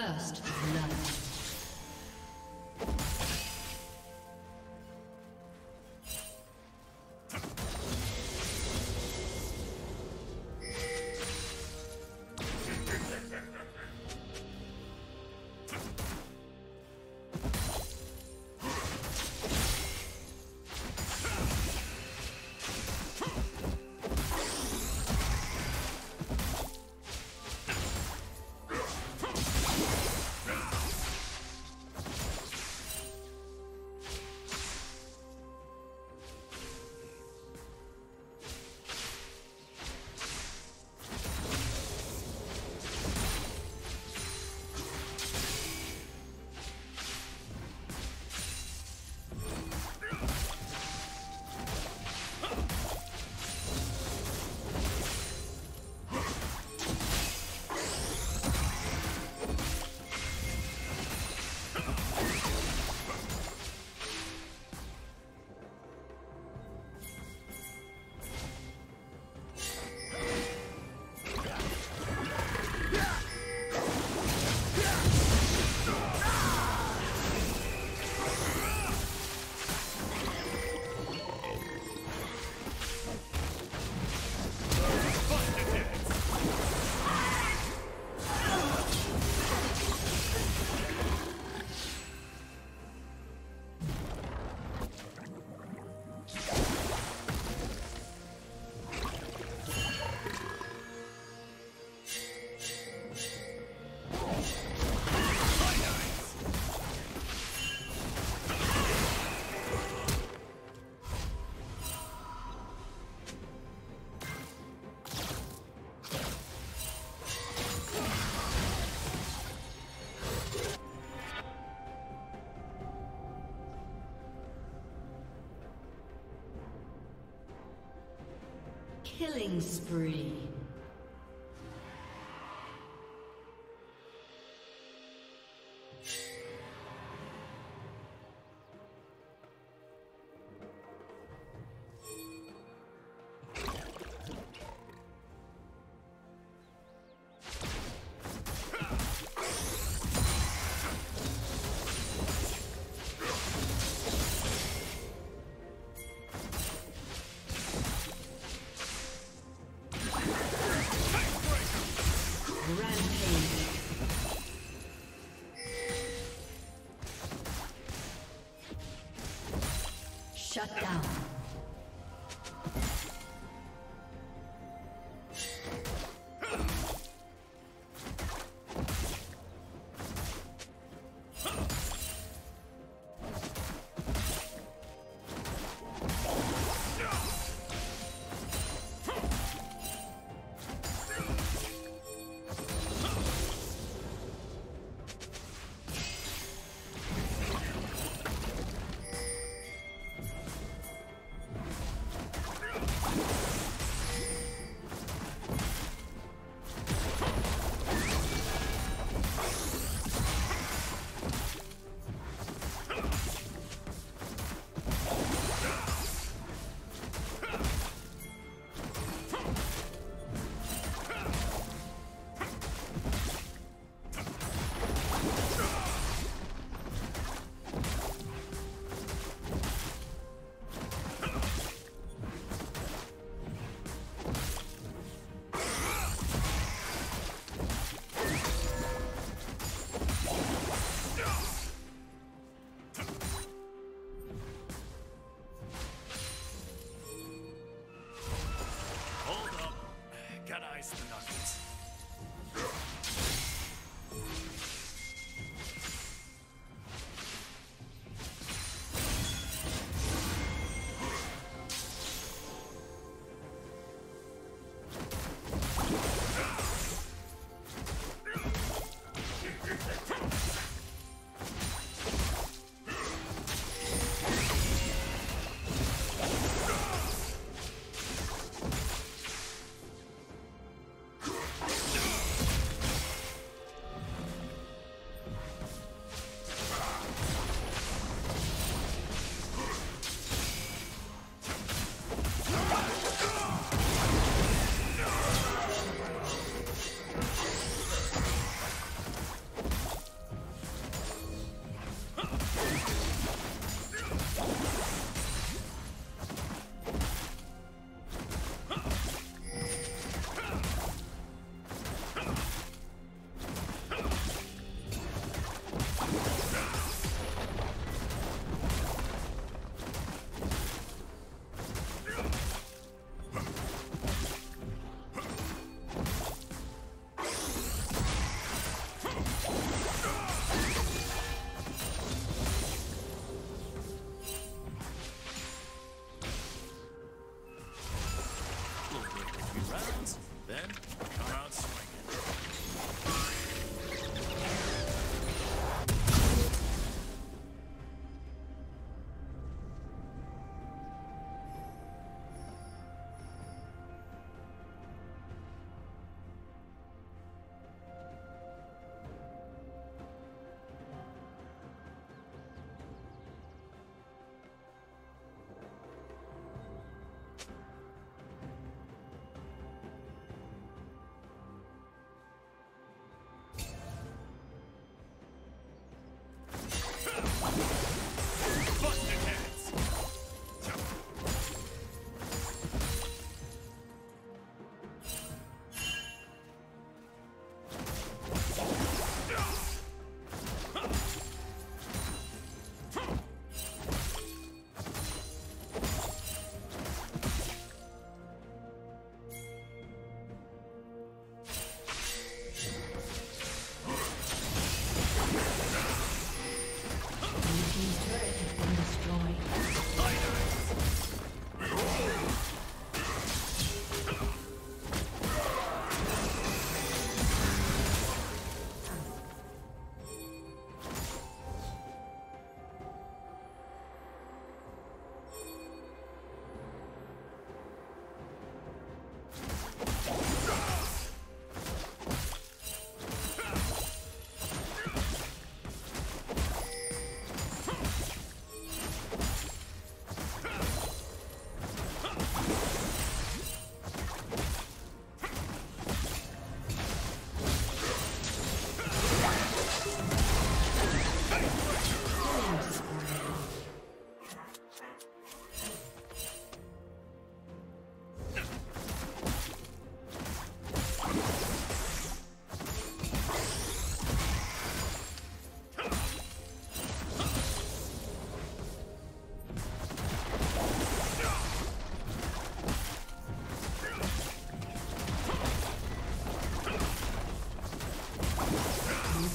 First love. Killing spree. Shut down.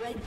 Red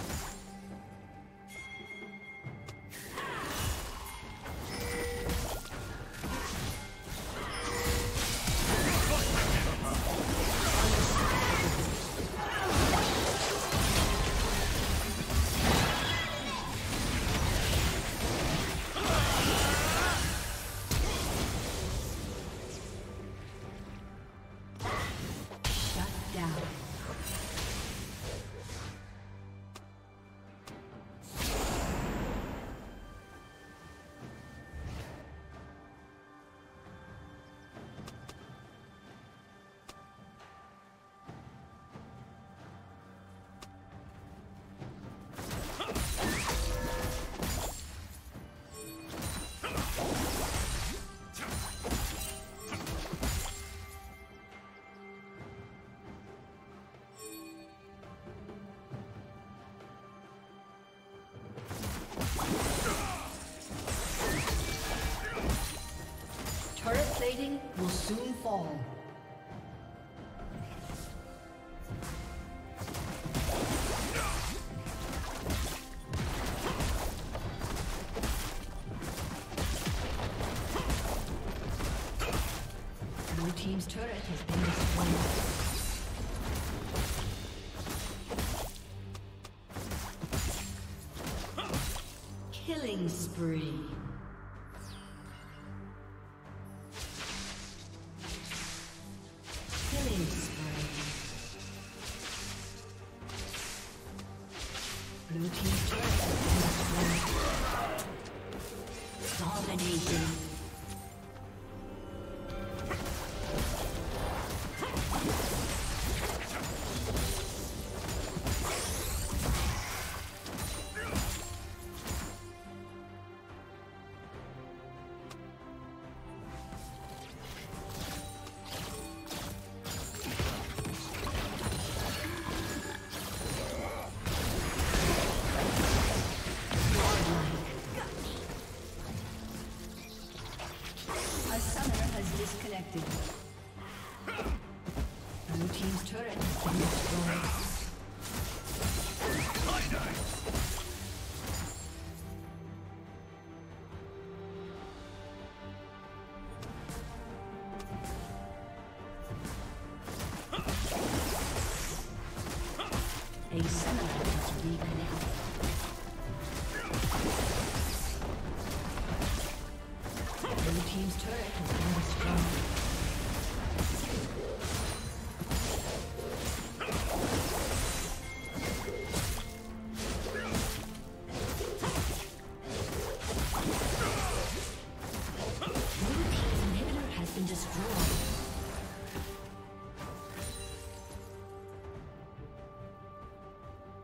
Plating will soon fall. Blue team's turret has been destroyed. Killing spree.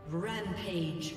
Rampage.